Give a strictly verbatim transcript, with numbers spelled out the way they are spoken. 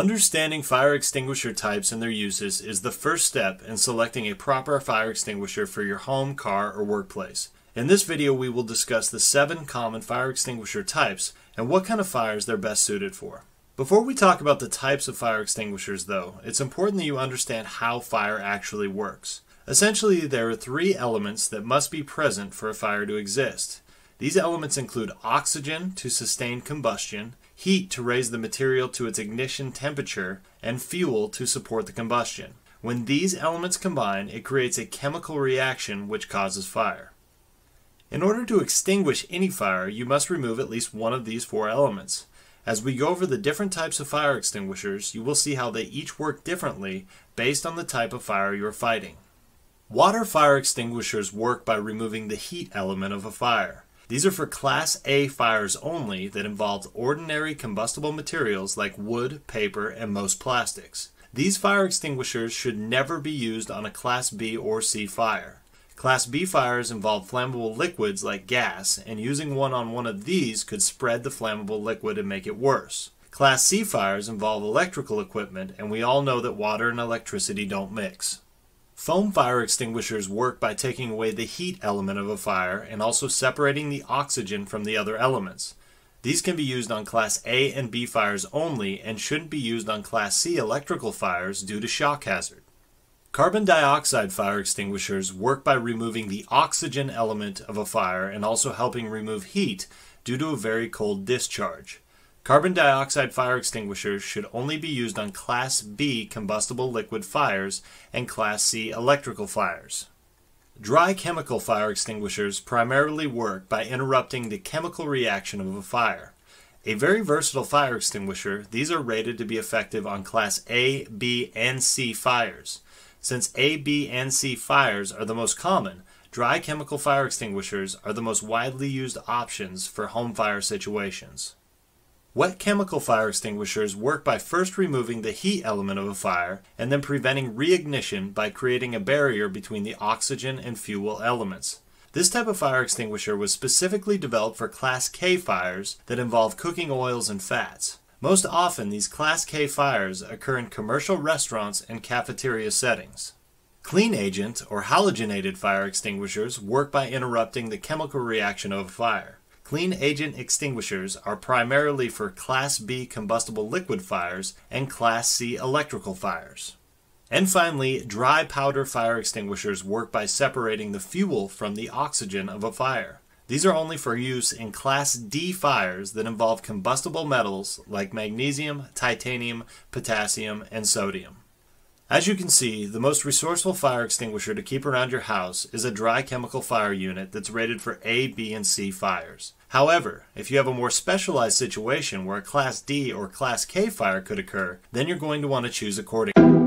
Understanding fire extinguisher types and their uses is the first step in selecting a proper fire extinguisher for your home, car, or workplace. In this video, we will discuss the seven common fire extinguisher types and what kind of fires they're best suited for. Before we talk about the types of fire extinguishers, though, it's important that you understand how fire actually works. Essentially, there are three elements that must be present for a fire to exist. These elements include oxygen to sustain combustion, heat to raise the material to its ignition temperature, and fuel to support the combustion. When these elements combine, it creates a chemical reaction which causes fire. In order to extinguish any fire, you must remove at least one of these four elements. As we go over the different types of fire extinguishers, you will see how they each work differently based on the type of fire you are fighting. Water fire extinguishers work by removing the heat element of a fire. These are for Class A fires only that involve ordinary combustible materials like wood, paper, and most plastics. These fire extinguishers should never be used on a Class B or C fire. Class B fires involve flammable liquids like gas, and using one on one of these could spread the flammable liquid and make it worse. Class C fires involve electrical equipment, and we all know that water and electricity don't mix. Foam fire extinguishers work by taking away the heat element of a fire and also separating the oxygen from the other elements. These can be used on Class A and B fires only and shouldn't be used on Class C electrical fires due to shock hazard. Carbon dioxide fire extinguishers work by removing the oxygen element of a fire and also helping remove heat due to a very cold discharge. Carbon dioxide fire extinguishers should only be used on Class B combustible liquid fires and Class C electrical fires. Dry chemical fire extinguishers primarily work by interrupting the chemical reaction of a fire. A very versatile fire extinguisher, these are rated to be effective on Class A, B, and C fires. Since A, B, and C fires are the most common, dry chemical fire extinguishers are the most widely used options for home fire situations. Wet chemical fire extinguishers work by first removing the heat element of a fire and then preventing reignition by creating a barrier between the oxygen and fuel elements. This type of fire extinguisher was specifically developed for Class K fires that involve cooking oils and fats. Most often, these Class K fires occur in commercial restaurants and cafeteria settings. Clean agent or halogenated fire extinguishers work by interrupting the chemical reaction of a fire. Clean agent extinguishers are primarily for Class B combustible liquid fires and Class C electrical fires. And finally, dry powder fire extinguishers work by separating the fuel from the oxygen of a fire. These are only for use in Class D fires that involve combustible metals like magnesium, titanium, potassium, and sodium. As you can see, the most resourceful fire extinguisher to keep around your house is a dry chemical fire unit that's rated for A, B, and C fires. However, if you have a more specialized situation where a Class D or Class K fire could occur, then you're going to want to choose accordingly.